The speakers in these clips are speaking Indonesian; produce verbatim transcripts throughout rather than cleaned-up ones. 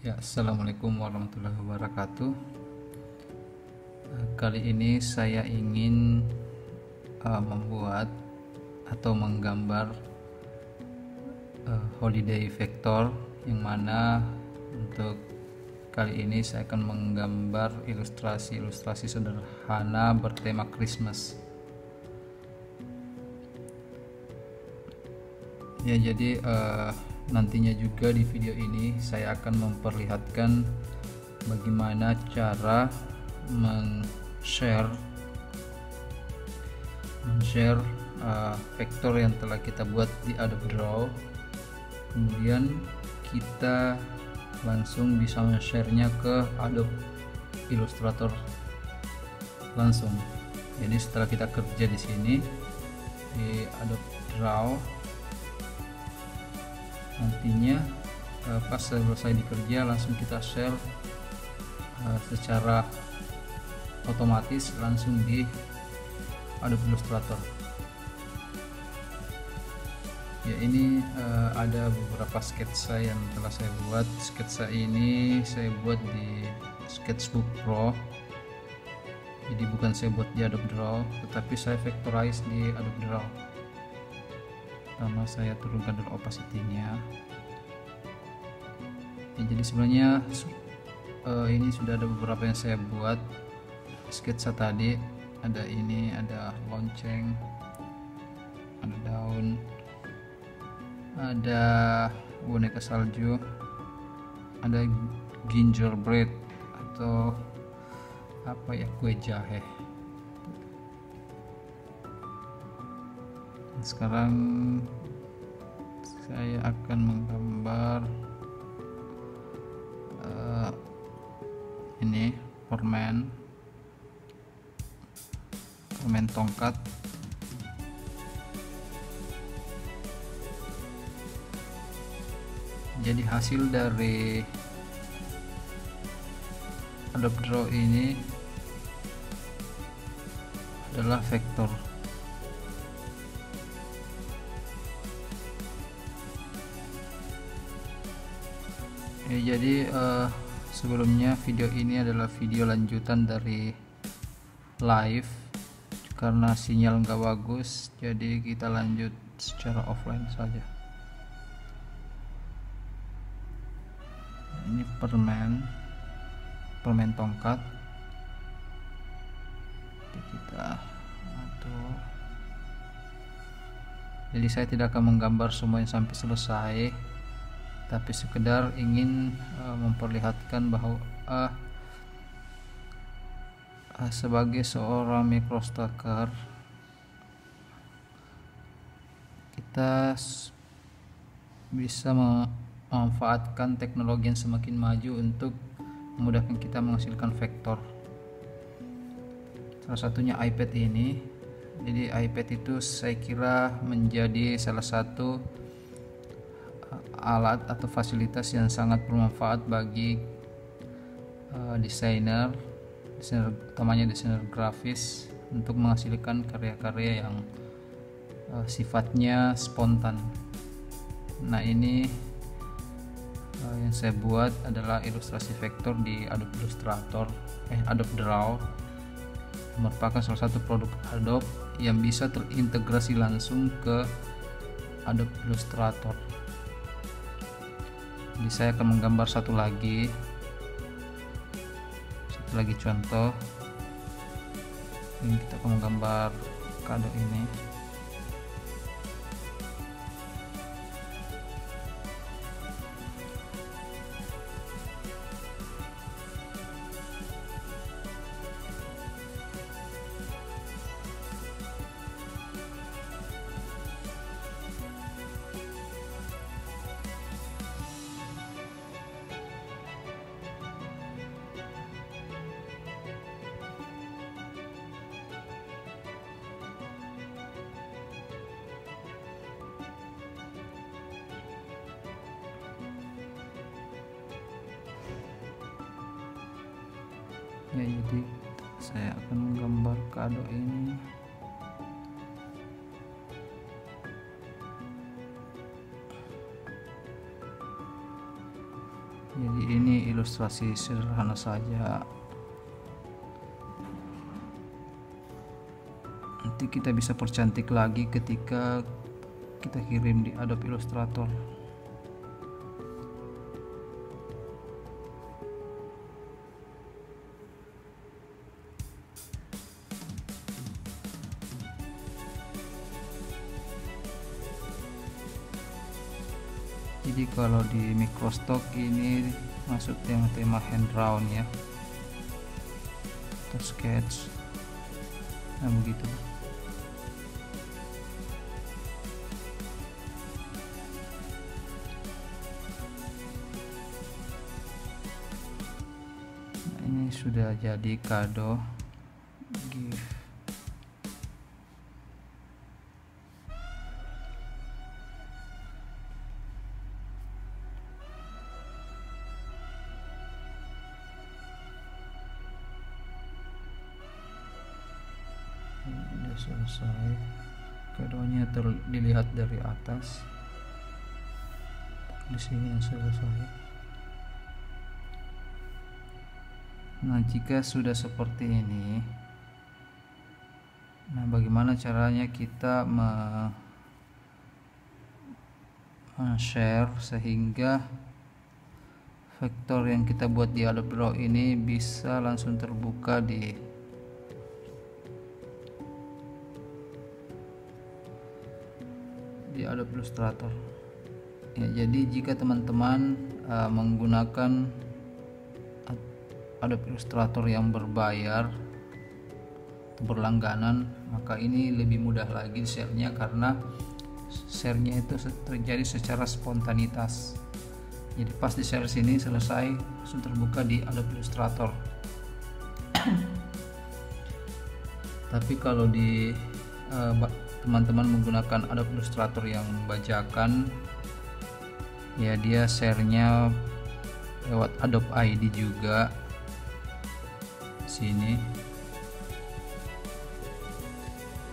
Ya, assalamualaikum warahmatullahi wabarakatuh. Kali ini saya ingin uh, membuat atau menggambar uh, holiday vector, yang mana untuk kali ini saya akan menggambar ilustrasi-ilustrasi sederhana bertema Christmas. Ya, jadi uh, nantinya juga di video ini saya akan memperlihatkan bagaimana cara men-share men-share uh, vektor yang telah kita buat di Adobe Draw. Kemudian kita langsung bisa men-share-nya ke Adobe Illustrator langsung. Jadi setelah kita kerja di sini di Adobe Draw, nantinya pas selesai dikerja langsung kita share secara otomatis langsung di Adobe Illustrator. Ya, ini ada beberapa sketsa yang telah saya buat. Sketsa ini saya buat di Sketchbook Pro, jadi bukan saya buat di Adobe Draw, tetapi saya vectorize di Adobe Draw. Pertama saya turunkan dulu opacity-nya. Ya, jadi sebenarnya uh, ini sudah ada beberapa yang saya buat sketsa tadi. Ada ini, ada lonceng, ada daun, ada boneka salju, ada gingerbread atau apa ya, kue jahe. Sekarang saya akan menggambar uh, ini permen permen tongkat. Jadi hasil dari Adobe Draw ini adalah vektor. Ya, jadi uh, sebelumnya video ini adalah video lanjutan dari live, karena sinyal nggak bagus jadi kita lanjut secara offline saja. Ini permen permen tongkat. Jadi kita atur. Jadi saya tidak akan menggambar semuanya sampai selesai, tapi sekedar ingin uh, memperlihatkan bahwa uh, uh, sebagai seorang microstacker kita bisa memanfaatkan teknologi yang semakin maju untuk memudahkan kita menghasilkan vektor. Salah satunya iPad ini. Jadi iPad itu saya kira menjadi salah satu alat atau fasilitas yang sangat bermanfaat bagi uh, desainer, desainer utamanya desainer grafis, untuk menghasilkan karya-karya yang uh, sifatnya spontan. Nah, ini uh, yang saya buat adalah ilustrasi vektor di Adobe Illustrator, eh Adobe Draw, merupakan salah satu produk Adobe yang bisa terintegrasi langsung ke Adobe Illustrator. Jadi saya akan menggambar satu lagi satu lagi contoh. Ini kita akan menggambar kado ini. Ya, jadi saya akan menggambar kado ini. Jadi ini ilustrasi sederhana saja. Nanti kita bisa percantik lagi ketika kita kirim di Adobe Illustrator. Jadi kalau di microstock ini masuk tema-tema hand-drawn ya, atau sketch, nah begitu. Nah, ini sudah jadi kado gift. Selesai, kadonya dilihat dari atas. Di sini yang selesai. Nah, jika sudah seperti ini, nah bagaimana caranya kita men-share sehingga vektor yang kita buat di Adobe Pro ini bisa langsung terbuka di Adobe Illustrator ya. Jadi jika teman-teman uh, menggunakan Adobe Illustrator yang berbayar berlangganan, maka ini lebih mudah lagi share-nya, karena share-nya itu terjadi secara spontanitas. Jadi pas di share sini selesai, langsung terbuka di Adobe Illustrator. Tapi kalau di uh, teman-teman menggunakan Adobe Illustrator yang bajakan ya, dia share-nya lewat Adobe I D juga sini.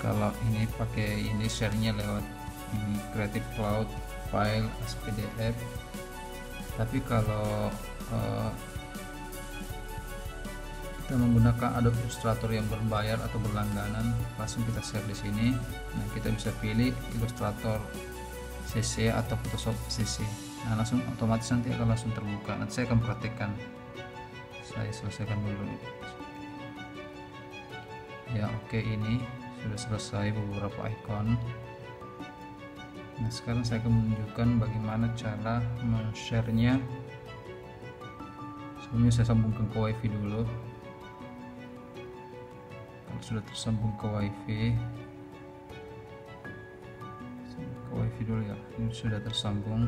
Kalau ini pakai ini share-nya lewat ini Creative Cloud file as P D F. Tapi kalau uh, kita menggunakan Adobe Illustrator yang berbayar atau berlangganan, langsung kita share di sini. Nah, kita bisa pilih Illustrator C C atau Photoshop C C. Nah, langsung otomatis nanti akan langsung terbuka. Nanti saya akan praktekkan. Saya selesaikan dulu. Ya, oke, ini sudah selesai beberapa ikon. Nah, sekarang saya akan menunjukkan bagaimana cara men-share-nya. Sebelumnya saya sambungkan ke WiFi dulu. Sudah tersambung ke WiFi, ke WiFi dulu ya. Ini sudah tersambung.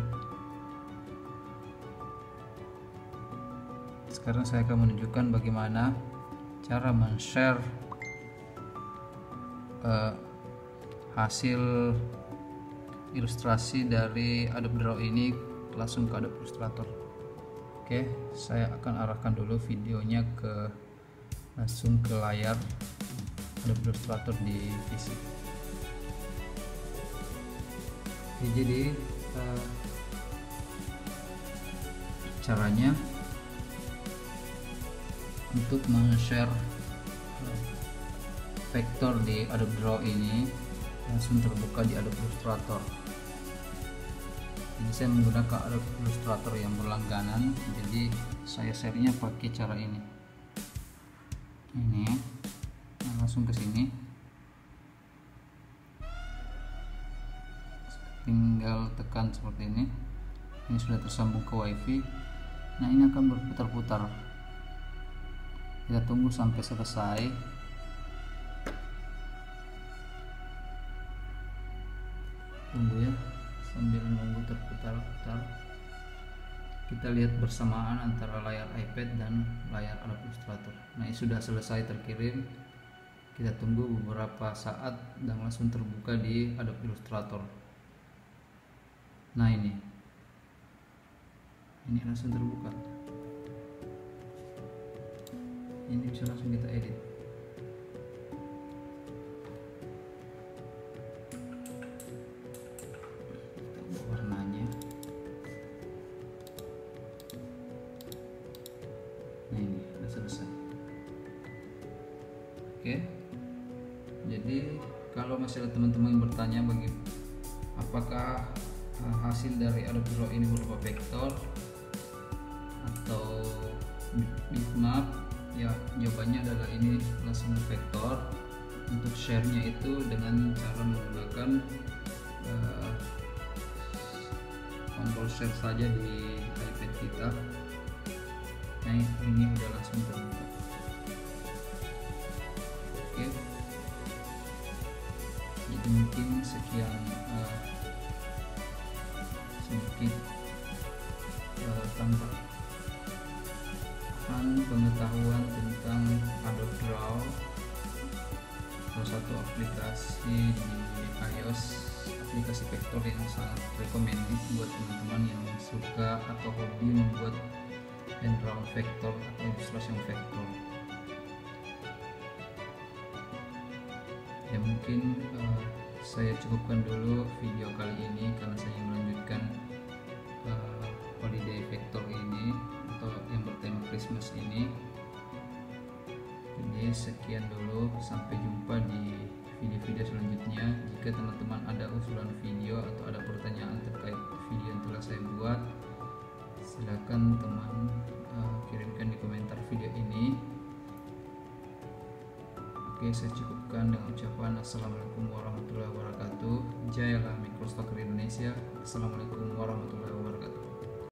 Sekarang saya akan menunjukkan bagaimana cara men-share uh, hasil ilustrasi dari Adobe Draw ini langsung ke Adobe Illustrator. Oke, saya akan arahkan dulu videonya ke langsung ke layar Adobe Illustrator di P C. Ya, jadi uh, caranya untuk men-share uh, vektor di Adobe Draw ini langsung terbuka di Adobe Illustrator. Ini saya menggunakan Adobe Illustrator yang berlangganan, jadi saya share-nya pakai cara ini. Ini langsung ke sini, tinggal tekan seperti ini. Ini sudah tersambung ke WiFi. Nah, ini akan berputar-putar. Kita tunggu sampai selesai. Tunggu ya, sambil nunggu terputar-putar. Kita lihat bersamaan antara layar iPad dan layar Adobe Illustrator. Nah, ini sudah selesai terkirim. Kita tunggu beberapa saat dan langsung terbuka di Adobe Illustrator. Nah, ini ini langsung terbuka. Ini bisa langsung kita edit. Kita ubah warnanya. selesai. Oke, jadi kalau masih ada teman-teman yang bertanya bagi apakah hasil dari Adobe Pro ini berupa vektor atau bitmap, ya jawabannya adalah ini langsung vektor. Untuk share-nya itu dengan cara menggunakan uh, tombol share saja di iPad kita. Nah, ini udah langsung terbuka. Oke, jadi mungkin sekian uh, sedikit uh, tambahan pengetahuan tentang Adobe Draw, salah satu aplikasi di iOS, aplikasi vektor yang sangat recommended buat teman-teman yang suka atau hobi membuat handrail vektor atau illustration vektor. Ya mungkin uh, saya cukupkan dulu video kali ini karena saya melanjutkan uh, holiday vektor ini atau yang bertema Christmas ini. Jadi sekian dulu, sampai jumpa di video-video selanjutnya. Jika teman-teman ada usulan video atau ada pertanyaan terkait video yang telah saya buat, silakan teman uh, kirimkan di komentar video ini. Oke, saya cukupkan dengan ucapan Assalamualaikum warahmatullahi wabarakatuh. Jayalah Microstocker Indonesia. Assalamualaikum warahmatullahi wabarakatuh.